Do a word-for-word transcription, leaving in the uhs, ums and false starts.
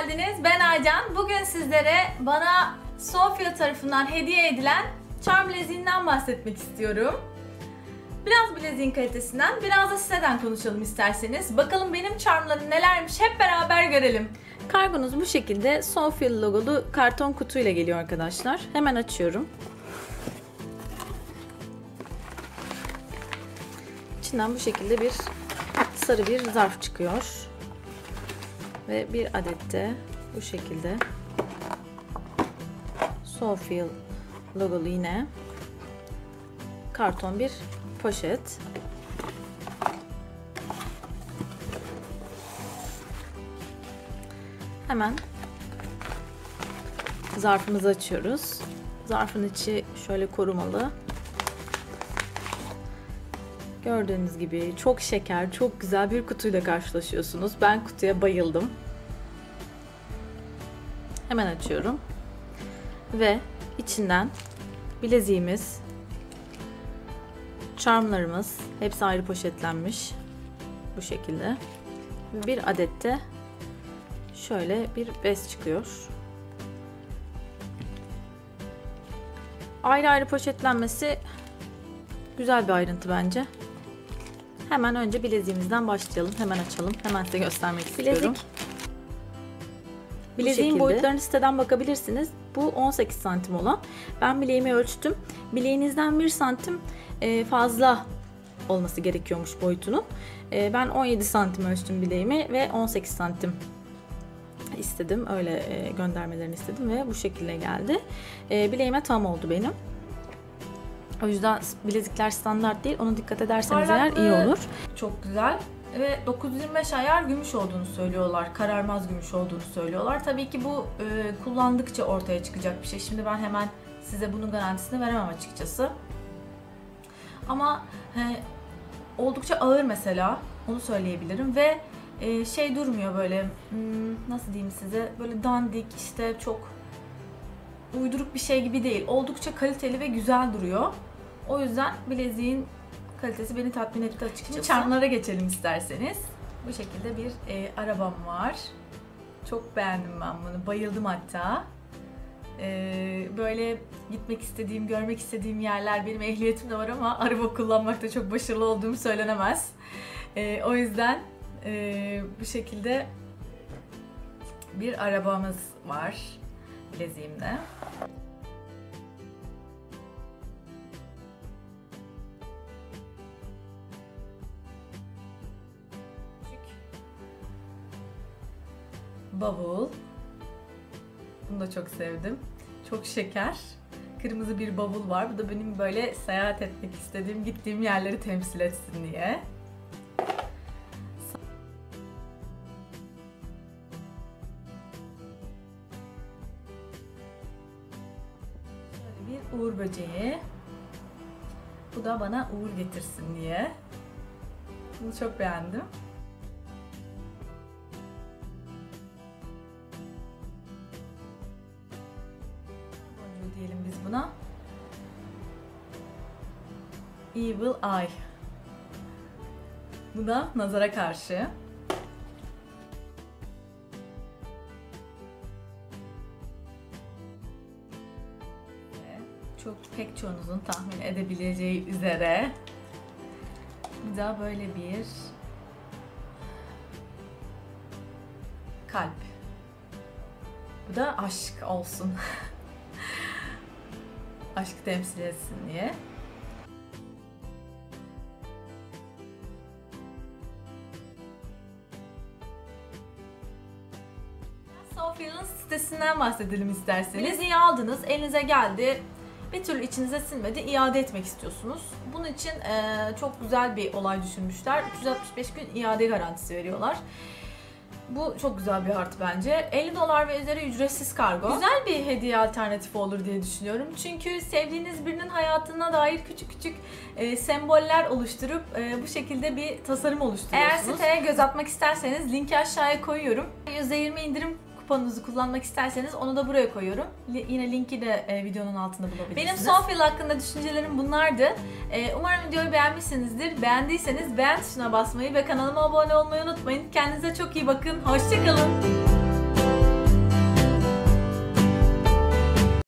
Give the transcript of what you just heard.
geldiniz. Ben Aycan. Bugün sizlere bana Soufeel tarafından hediye edilen charm bileziğinden bahsetmek istiyorum. Biraz bileziğin kalitesinden, biraz da siteden konuşalım isterseniz. Bakalım benim charmlarım nelermiş hep beraber görelim. Kargonuz bu şekilde Soufeel logolu karton kutuyla geliyor arkadaşlar. Hemen açıyorum. İçinden bu şekilde bir sarı bir zarf çıkıyor. Ve bir adet de bu şekilde Soufeel logolu yine karton bir poşet. Hemen zarfımızı açıyoruz. Zarfın içi şöyle korumalı. Gördüğünüz gibi çok şeker, çok güzel bir kutuyla karşılaşıyorsunuz. Ben kutuya bayıldım. Hemen açıyorum. Ve içinden bileziğimiz, charmlarımız, hepsi ayrı poşetlenmiş bu şekilde. Bir adet de şöyle bir bez çıkıyor. Ayrı ayrı poşetlenmesi güzel bir ayrıntı bence. Hemen önce bileziğimizden başlayalım. Hemen açalım. Hemen size göstermek Bilezik. istiyorum. Bileziğin boyutlarını siteden bakabilirsiniz. Bu on sekiz santim olan. Ben bileğimi ölçtüm. Bileğinizden bir santim fazla olması gerekiyormuş boyutunun. Ben on yedi santim ölçtüm bileğimi ve on sekiz santim istedim. Öyle göndermelerini istedim ve bu şekilde geldi. Bileğime tam oldu benim. O yüzden bilezikler standart değil. Ona dikkat ederseniz eğer iyi olur. Çok güzel. Ve dokuz yüz yirmi beş ayar gümüş olduğunu söylüyorlar. Kararmaz gümüş olduğunu söylüyorlar. Tabii ki bu e, kullandıkça ortaya çıkacak bir şey. Şimdi ben hemen size bunun garantisini veremem açıkçası. Ama he, oldukça ağır mesela. Onu söyleyebilirim. Ve e, şey durmuyor böyle, nasıl diyeyim size, böyle dandik işte çok uyduruk bir şey gibi değil. Oldukça kaliteli ve güzel duruyor. O yüzden bileziğin kalitesi beni tatmin etti açıkçası. Şimdi charmlara geçelim isterseniz. Bu şekilde bir e, arabam var. Çok beğendim ben bunu. Bayıldım hatta. E, böyle gitmek istediğim, görmek istediğim yerler, benim ehliyetim de var ama araba kullanmakta çok başarılı olduğum söylenemez. E, o yüzden e, bu şekilde bir arabamız var bileziğimde. Bavul. Bunu da çok sevdim. Çok şeker. Kırmızı bir bavul var. Bu da benim böyle seyahat etmek istediğim, gittiğim yerleri temsil etsin diye. Bir uğur böceği. Bu da bana uğur getirsin diye. Bunu çok beğendim. Diyelim biz buna. Evil Eye. Bu da nazara karşı. Çok pek çoğunuzun tahmin edebileceği üzere bir daha böyle bir kalp. Bu da aşk olsun. Aşkı temsil etsin diye. Soufeel'in sitesinden bahsedelim isterseniz. Bileziği aldınız, elinize geldi. Bir türlü içinize sinmedi, iade etmek istiyorsunuz. Bunun için e, çok güzel bir olay düşünmüşler. üç yüz altmış beş gün iade garantisi veriyorlar. Bu çok güzel bir artı bence. elli dolar ve üzeri ücretsiz kargo. Güzel bir hediye alternatifi olur diye düşünüyorum. Çünkü sevdiğiniz birinin hayatına dair küçük küçük e, semboller oluşturup e, bu şekilde bir tasarım oluşturuyorsunuz. Eğer siteye göz atmak isterseniz linki aşağıya koyuyorum. yüzde yirmi indirim kuponunuzu kullanmak isterseniz onu da buraya koyuyorum. Yine linki de e, videonun altında bulabilirsiniz. Benim Soufeel hakkında düşüncelerim bunlardı. E, umarım videoyu beğenmişsinizdir. Beğendiyseniz beğen tuşuna basmayı ve kanalıma abone olmayı unutmayın. Kendinize çok iyi bakın. Hoşçakalın.